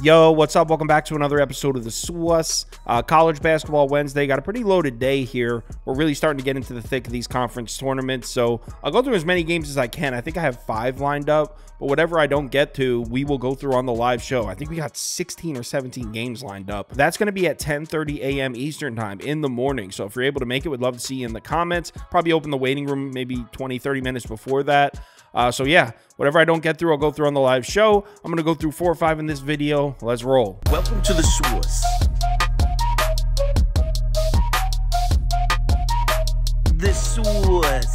Yo, what's up? Welcome back to another episode of The Sauce. College Basketball Wednesday. Got a pretty loaded day here. We're really starting to get into the thick of these conference tournaments, so I'll go through as many games as I can. I think I have 5 lined up, but whatever I don't get to, we will go through on the live show. I think we got 16 or 17 games lined up. That's going to be at 10:30 a.m. Eastern time in the morning, so if you're able to make it, would love to see you in the comments. Probably open the waiting room maybe 20-30 minutes before that. So yeah, whatever I don't get through, I'll go through on the live show. I'm going to go through 4 or 5 in this video. Let's roll. Welcome to The Sauce. The Sauce.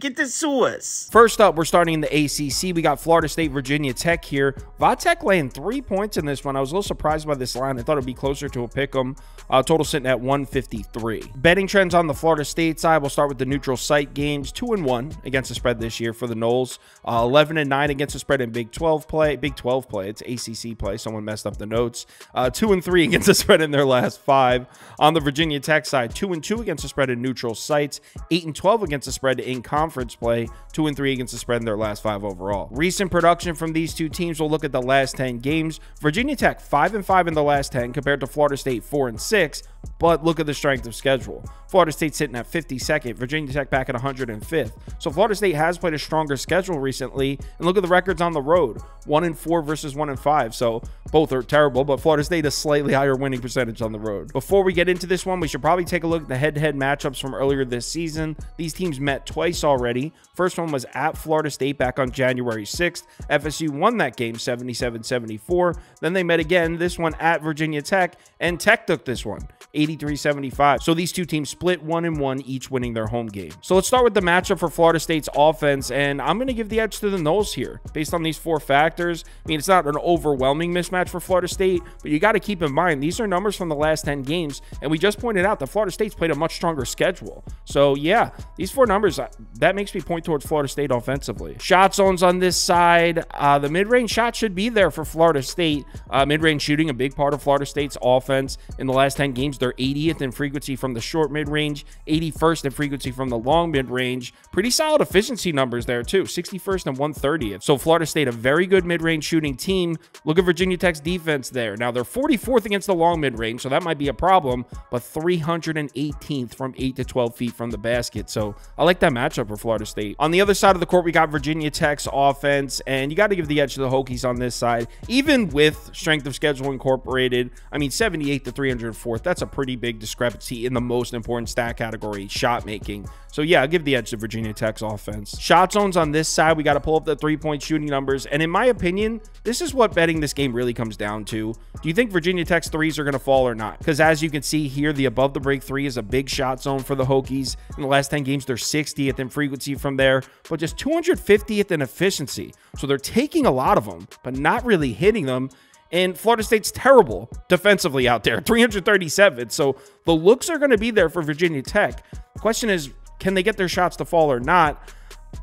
Get the Sauce. First up, we're starting in the ACC. We got Florida State, Virginia Tech here. Vatek laying 3 points in this one. I was a little surprised by this line. I thought it'd be closer to a pick'em. Total sitting at 153. Betting trends on the Florida State side. We'll start with the neutral site games. 2-1 against the spread this year for the Noles. 11-9 against the spread in Big 12 play. Big 12 play. It's ACC play. Someone messed up the notes. 2-3 against the spread in their last 5. On the Virginia Tech side, 2-2 against the spread in neutral sites. 8-12 against the spread in conference play, 2-3 against the spread in their last 5 overall. Recent production from these two teams. We'll look at the last 10 games. Virginia Tech 5-5 in the last 10 compared to Florida State 4-6, but look at the strength of schedule. Florida State sitting at 52nd, Virginia Tech back at 105th. So Florida State has played a stronger schedule recently, and look at the records on the road. 1-4 versus 1-5, so both are terrible, but Florida State a slightly higher winning percentage on the road. Before we get into this one, we should probably take a look at the head-to-head matchups from earlier this season. These teams met twice already. First one was at Florida State back on January 6th. FSU won that game 77-74. Then they met again, this one at Virginia Tech, and Tech took this one 83-75. So these two teams split 1-1, each winning their home game. So let's start with the matchup for Florida State's offense, and I'm going to give the edge to the Noles here based on these 4 factors. I mean, it's not an overwhelming mismatch for Florida State, but you got to keep in mind these are numbers from the last 10 games, and we just pointed out that Florida State's played a much stronger schedule. So yeah, these 4 numbers, that makes me point towards Florida State offensively. Shot zones on this side, the mid-range shot should be there for Florida State. Mid-range shooting, a big part of Florida State's offense. In the last 10 games, they're 80th in frequency from the short mid-range, 81st in frequency from the long mid-range. Pretty solid efficiency numbers there too, 61st and 130th. So Florida State, a very good mid-range shooting team. Look at Virginia Tech's defense there. Now they're 44th against the long mid-range, so that might be a problem, but 318th from 8 to 12 feet from the basket. So I like that matchup for Florida State. On the other side of the court, we got Virginia Tech's offense, and you got to give the edge to the Hokies on this side, even with strength of schedule incorporated. I mean, 78 to 304th, that's a pretty big discrepancy in the most important stat category, shot making. So yeah, I'll give the edge to Virginia Tech's offense. Shot zones on this side, we got to pull up the three-point shooting numbers, and in my opinion, this is what betting this game really comes down to. Do you think Virginia Tech's threes are going to fall or not? Because as you can see here, the above the break three is a big shot zone for the Hokies. In the last 10 games, they're 60th in frequency from there, but just 250th in efficiency. So they're taking a lot of them, but not really hitting them. And Florida State's terrible defensively out there, 337. So the looks are going to be there for Virginia Tech. The question is, can they get their shots to fall or not?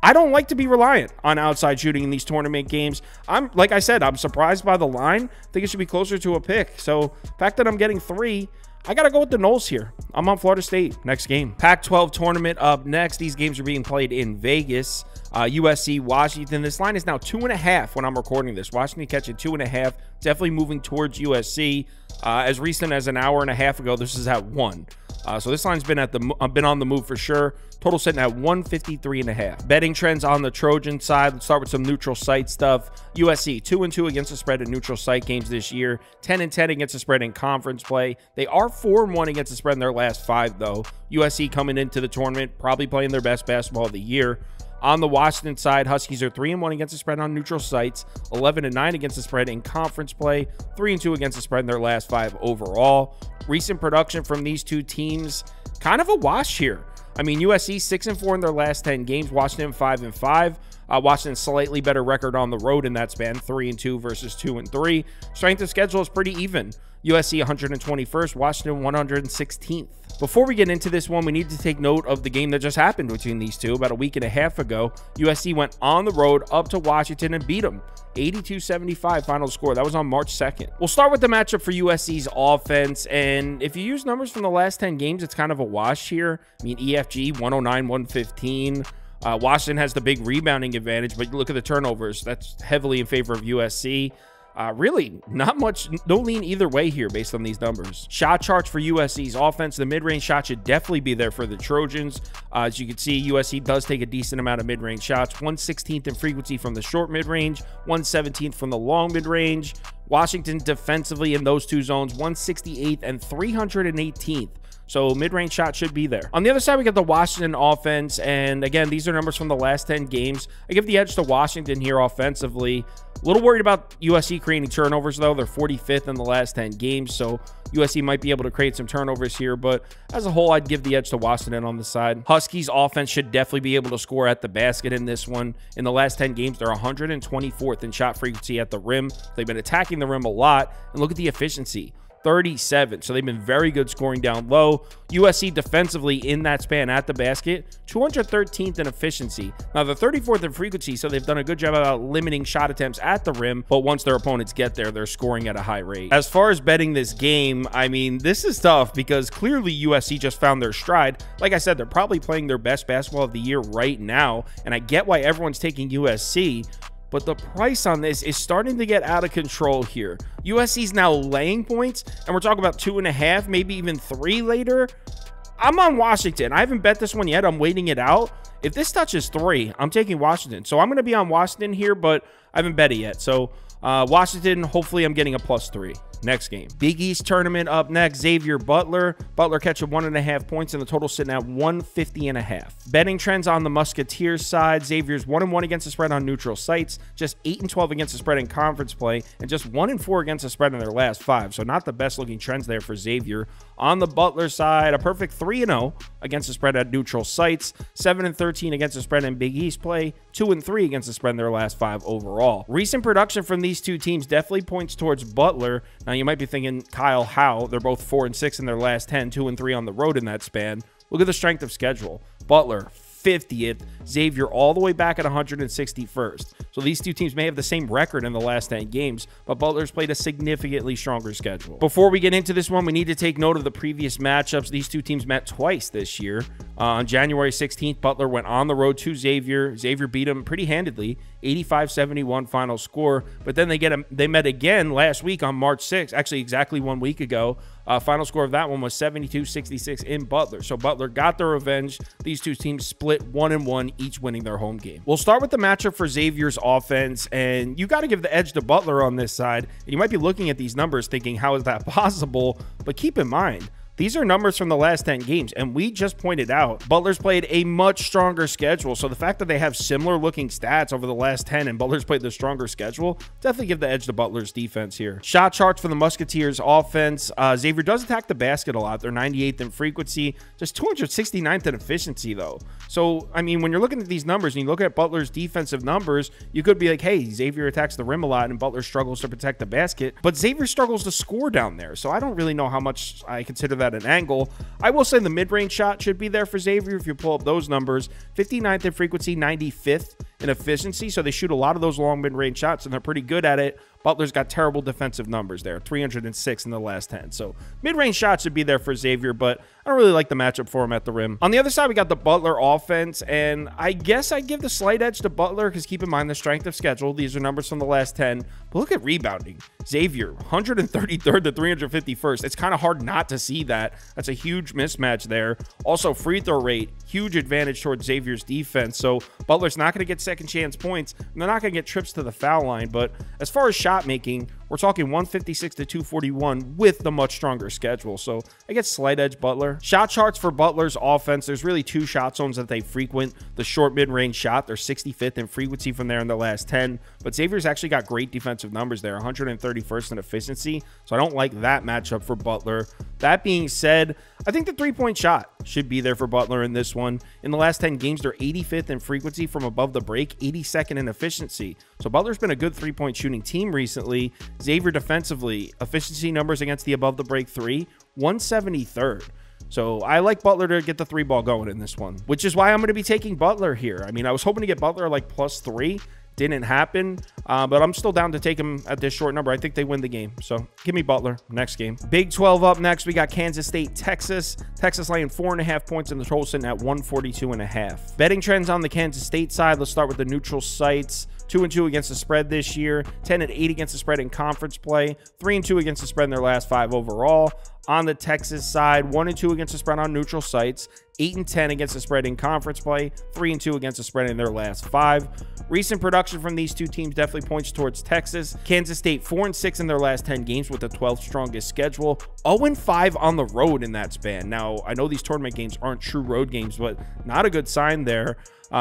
I don't like to be reliant on outside shooting in these tournament games. Like I said, I'm surprised by the line. I think it should be closer to a pick. So the fact that I'm getting 3, I got to go with the Noles here. I'm on Florida State. Next game. Pac-12 tournament up next. These games are being played in Vegas. USC, Washington. This line is now 2.5 when I'm recording this. Washington catching 2.5. Definitely moving towards USC. As recent as an hour and a half ago, this is at 1. So this line's been on the move for sure. Total sitting at 153.5. Betting trends on the Trojan side. Let's start with some neutral site stuff. USC 2-2 against the spread in neutral site games this year. 10-10 against the spread in conference play. They are 4-1 against the spread in their last 5 though. USC coming into the tournament probably playing their best basketball of the year. On the Washington side, Huskies are 3-1 against the spread on neutral sites, 11-9 against the spread in conference play, 3-2 against the spread in their last 5 overall. Recent production from these two teams, kind of a wash here. I mean, USC 6-4 in their last 10 games, Washington 5-5. Washington slightly better record on the road in that span, 3-2 versus 2-3. Strength of schedule is pretty even. USC 121st, Washington 116th. Before we get into this one, we need to take note of the game that just happened between these two about a week and a half ago. USC went on the road up to Washington and beat them. 82-75 final score. That was on March 2nd. We'll start with the matchup for USC's offense, and if you use numbers from the last 10 games, it's kind of a wash here. I mean, EFG 109-115. Washington has the big rebounding advantage, but look at the turnovers. That's heavily in favor of USC. Really, not much, no lean either way here based on these numbers. Shot charts for USC's offense. The mid-range shot should definitely be there for the Trojans. As you can see, USC does take a decent amount of mid-range shots. 1/16th in frequency from the short mid-range, 1/17th from the long mid-range. Washington defensively in those two zones, 168th and 318th. So mid-range shot should be there. On the other side, we got the Washington offense. And again, these are numbers from the last 10 games. I give the edge to Washington here offensively. A little worried about USC creating turnovers, though. They're 45th in the last 10 games. So USC might be able to create some turnovers here. But as a whole, I'd give the edge to Washington on the side. Huskies offense should definitely be able to score at the basket in this one. In the last 10 games, they're 124th in shot frequency at the rim. They've been attacking the rim a lot. And look at the efficiency. 37. So they've been very good scoring down low. USC defensively in that span at the basket, 213th in efficiency. Now they're 34th in frequency, so they've done a good job about limiting shot attempts at the rim, but once their opponents get there, they're scoring at a high rate. As far as betting this game, I mean, this is tough because clearly USC just found their stride. Like I said, they're probably playing their best basketball of the year right now, and I get why everyone's taking USC, but the price on this is starting to get out of control here. USC's now laying points, and we're talking about 2.5, maybe even 3 later. I'm on Washington. I haven't bet this one yet. I'm waiting it out. If this touches 3, I'm taking Washington. So I'm going to be on Washington here, but I haven't bet it yet. So Washington, hopefully I'm getting a +3. Next game, Big East tournament up next. Xavier, Butler. Butler catching 1.5 points, and the total sitting at 150.5. Betting trends on the Musketeers side: Xavier's 1-1 against the spread on neutral sites, just 8-12 against the spread in conference play, and just 1-4 against the spread in their last 5. So not the best looking trends there for Xavier. On the Butler side, a perfect 3-0 against the spread at neutral sites, 7-13 against the spread in Big East play, 2-3 against the spread in their last 5 overall. Recent production from these two teams definitely points towards Butler. Now, you might be thinking, Kyle, how? They're both 4-6 in their last 10, 2-3 on the road in that span. Look at the strength of schedule. Butler, 50th. Xavier all the way back at 161st. So these two teams may have the same record in the last 10 games, but Butler's played a significantly stronger schedule. Before we get into this one, we need to take note of the previous matchups. These two teams met twice this year. On January 16th, Butler went on the road to Xavier. Xavier beat him pretty handedly, 85-71 final score. But then they met again last week on March 6th, actually exactly 1 week ago. Final score of that one was 72-66 in Butler. So Butler got their revenge. These two teams split 1-1, each winning their home game. We'll start with the matchup for Xavier's offense, and you got to give the edge to Butler on this side. And you might be looking at these numbers thinking, how is that possible? But keep in mind, these are numbers from the last 10 games, and we just pointed out Butler's played a much stronger schedule. So the fact that they have similar looking stats over the last 10 and Butler's played the stronger schedule, definitely give the edge to Butler's defense here. Shot charts for the Musketeers offense. Xavier does attack the basket a lot. They're 98th in frequency, just 269th in efficiency, though. So, I mean, when you're looking at these numbers and you look at Butler's defensive numbers, you could be like, hey, Xavier attacks the rim a lot and Butler struggles to protect the basket, but Xavier struggles to score down there. So I don't really know how much I consider that at an angle. I will say the mid-range shot should be there for Xavier. If you pull up those numbers, 59th in frequency, 95th in efficiency, so they shoot a lot of those long mid-range shots and they're pretty good at it. Butler's got terrible defensive numbers there, 306 in the last 10. So mid-range shots should be there for Xavier, but I don't really like the matchup for him at the rim. On the other side, we got the Butler offense, and I guess I give the slight edge to Butler because keep in mind the strength of schedule. These are numbers from the last 10, but look at rebounding. Xavier, 133rd to 351st. It's kind of hard not to see that. That's a huge mismatch there. Also, free throw rate, huge advantage towards Xavier's defense. So Butler's not going to get second chance points, and they're not going to get trips to the foul line. But as far as shot making, we're talking 156 to 241 with the much stronger schedule. So I get slight edge Butler. Shot charts for Butler's offense. There's really two shot zones that they frequent. The short mid-range shot, they're 65th in frequency from there in the last 10. But Xavier's actually got great defensive numbers there, 131st in efficiency. So I don't like that matchup for Butler. That being said, I think the three-point shot should be there for Butler in this one. In the last 10 games, they're 85th in frequency from above the break, 82nd in efficiency. So Butler's been a good three-point shooting team recently. Xavier defensively, efficiency numbers against the above the break three, 173rd. So I like Butler to get the 3-ball going in this one, which is why I'm going to be taking Butler here. I mean, I was hoping to get Butler like +3. Didn't happen, but I'm still down to take them at this short number. I think they win the game, so give me Butler. Next game, Big 12 up next. We got Kansas State, Texas. Texas laying 4.5 points in the total, sitting at 142.5. Betting trends on the Kansas State side. Let's start with the neutral sites. 2-2 against the spread this year, 10-8 against the spread in conference play, 3-2 against the spread in their last 5 overall. On the Texas side, 1-2 against the spread on neutral sites, 8-10 against the spread in conference play, 3-2 against the spread in their last 5. Recent production from these two teams definitely points towards Texas. Kansas State 4-6 in their last 10 games with the 12th strongest schedule, 0-5 on the road in that span. Now, I know these tournament games aren't true road games, but not a good sign there.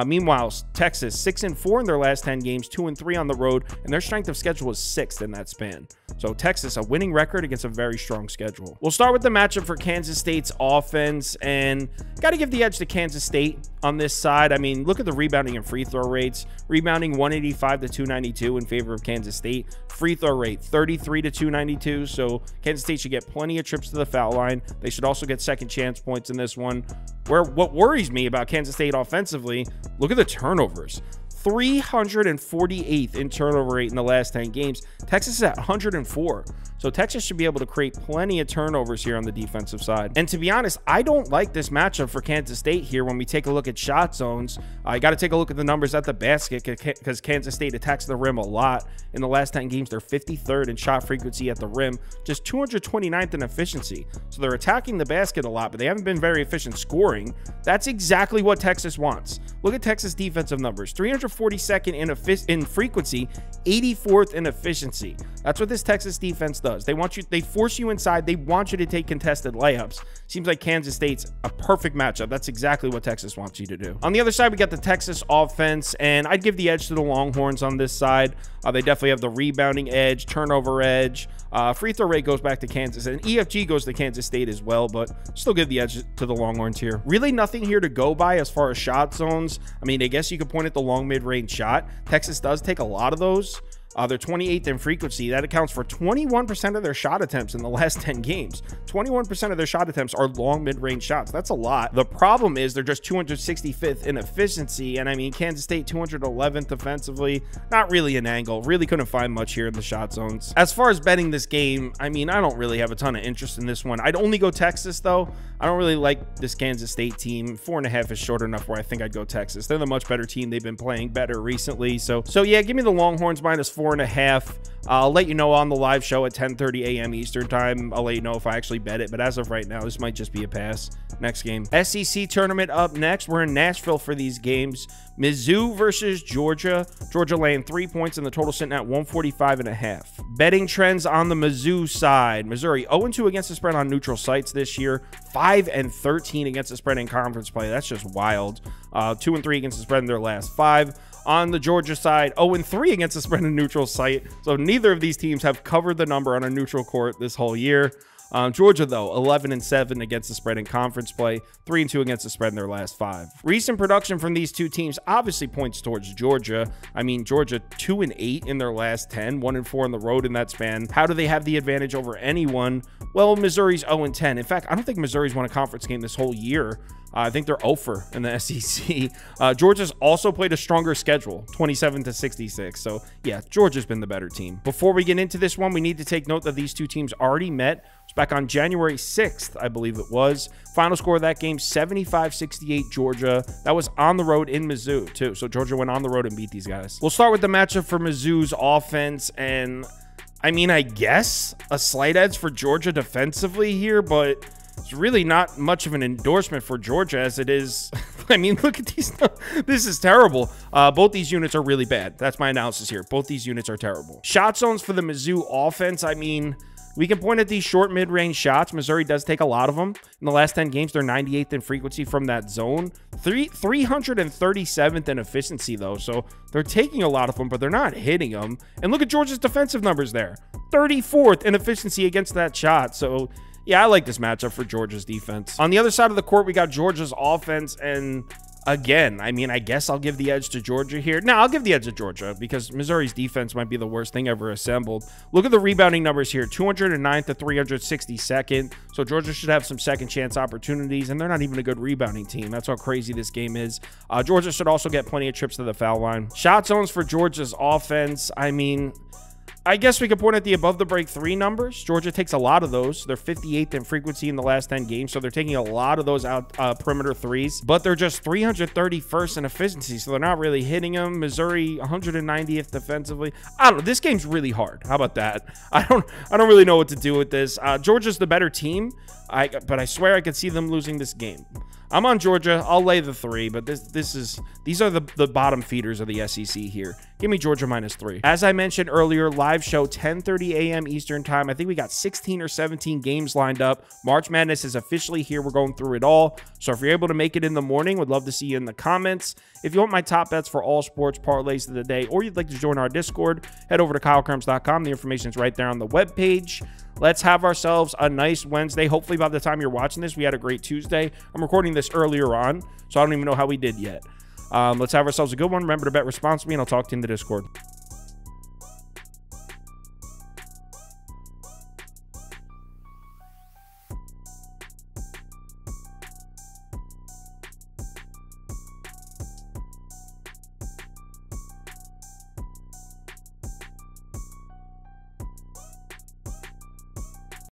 Meanwhile, Texas 6-4 in their last 10 games, 2-3 on the road, and their strength of schedule is 6th in that span. So Texas, a winning record against a very strong schedule. We'll start with the matchup for Kansas State's offense, and got to give the edge to Kansas State on this side. I mean, look at the rebounding and free throw rates. Rebounding 185 to 292 in favor of Kansas State. Free throw rate 33 to 292. So Kansas State should get plenty of trips to the foul line. They should also get second chance points in this one. Where what worries me about Kansas State offensively, look at the turnovers. 348th in turnover rate in the last 10 games. Texas is at 104. So Texas should be able to create plenty of turnovers here on the defensive side. And to be honest, I don't like this matchup for Kansas State here. When we take a look at shot zones, I got to take a look at the numbers at the basket because Kansas State attacks the rim a lot. In the last 10 games, they're 53rd in shot frequency at the rim, just 229th in efficiency. So they're attacking the basket a lot, but they haven't been very efficient scoring. That's exactly what Texas wants. Look at Texas defensive numbers, 342nd in frequency, 84th in efficiency. That's what this Texas defense does. They want you, they force you inside. They want you to take contested layups. Seems like Kansas State's a perfect matchup. That's exactly what Texas wants you to do. On the other side, we got the Texas offense, and I'd give the edge to the Longhorns on this side. They definitely have the rebounding edge, turnover edge. Free throw rate goes back to Kansas, and EFG goes to Kansas State as well, but still give the edge to the Longhorns here. Really nothing here to go by as far as shot zones. I mean, I guess you could point at the long mid-range shot. Texas does take a lot of those. They're 28th in frequency. That accounts for 21% of their shot attempts in the last 10 games. 21% of their shot attempts are long mid-range shots. That's a lot. The problem is they're just 265th in efficiency. And I mean, Kansas State 211th offensively. Not really an angle. Really couldn't find much here in the shot zones. As far as betting this game, I mean, I don't really have a ton of interest in this one. I'd only go Texas though. I don't really like this Kansas State team. 4.5 is short enough where I think I'd go Texas. They're the much better team. They've been playing better recently. So yeah, give me the Longhorns -4. 4.5. I'll let you know on the live show at 10:30 a.m. Eastern time. I'll let you know if I actually bet it, but as of right now, this might just be a pass. Next game, SEC tournament up next. We're in Nashville for these games. Mizzou versus Georgia. Georgia laying 3 points in the total, sitting at 145.5. Betting trends on the Mizzou side. Missouri 0-2 against the spread on neutral sites this year, 5-13 against the spread in conference play. That's just wild. 2-3 against the spread in their last 5. On the Georgia side, 0-3 against the spread in neutral site. So neither of these teams have covered the number on a neutral court this whole year. Georgia, though, 11-7 against the spread in conference play, 3-2 against the spread in their last 5. Recent production from these two teams obviously points towards Georgia. I mean, Georgia 2-8 in their last 10, 1-4 on the road in that span. How do they have the advantage over anyone? Well, Missouri's 0-10. In fact, I don't think Missouri's won a conference game this whole year. I think they're 0-for in the SEC. Georgia's also played a stronger schedule, 27 to 66. So yeah, Georgia's been the better team. Before we get into this one, we need to take note that these two teams already met. It's back on January 6th, I believe it was. Final score of that game, 75-68 Georgia. That was on the road in Mizzou too. So Georgia went on the road and beat these guys. We'll start with the matchup for Mizzou's offense, and I mean, I guess a slight edge for Georgia defensively here, but it's really not much of an endorsement for Georgia as it is. I mean, look at these. This is terrible. Both these units are really bad. That's my analysis here. Both these units are terrible. Shot zones for the Mizzou offense. I mean, we can point at these short mid-range shots. Missouri does take a lot of them. In the last 10 games, they're 98th in frequency from that zone. 337th in efficiency, though. So they're taking a lot of them, but they're not hitting them. And look at Georgia's defensive numbers there. 34th in efficiency against that shot. So yeah, I like this matchup for Georgia's defense. On the other side of the court, we got Georgia's offense, and again, I mean, I guess I'll give the edge to Georgia here. No, I'll give the edge to Georgia because Missouri's defense might be the worst thing ever assembled. Look at the rebounding numbers here, 209 to 362nd. So Georgia should have some second chance opportunities, and they're not even a good rebounding team. That's how crazy this game is. Georgia should also get plenty of trips to the foul line. Shot zones for Georgia's offense. I mean, I guess we could point at the above the break three numbers. Georgia takes a lot of those. They're 58th in frequency in the last 10 games, so they're taking a lot of those out perimeter threes, but they're just 331st in efficiency, so they're not really hitting them. Missouri 190th defensively. I don't know. This game's really hard. How about that? I don't really know what to do with this. Georgia's the better team, but I swear I could see them losing this game. I'm on Georgia. I'll lay the three, but these are the bottom feeders of the SEC here. Give me Georgia -3. As I mentioned earlier, live show 10:30 a.m. Eastern time. I think we got 16 or 17 games lined up. March Madness is officially here. We're going through it all. So if you're able to make it in the morning, would love to see you in the comments. If you want my top bets for all sports parlays of the day, or you'd like to join our Discord, head over to kylekirms.com. The information is right there on the webpage. Let's have ourselves a nice Wednesday. Hopefully by the time you're watching this, we had a great Tuesday. I'm recording this earlier on, so I don't even know how we did yet. Let's have ourselves a good one. Remember to bet responsibly, and I'll talk to you in the Discord.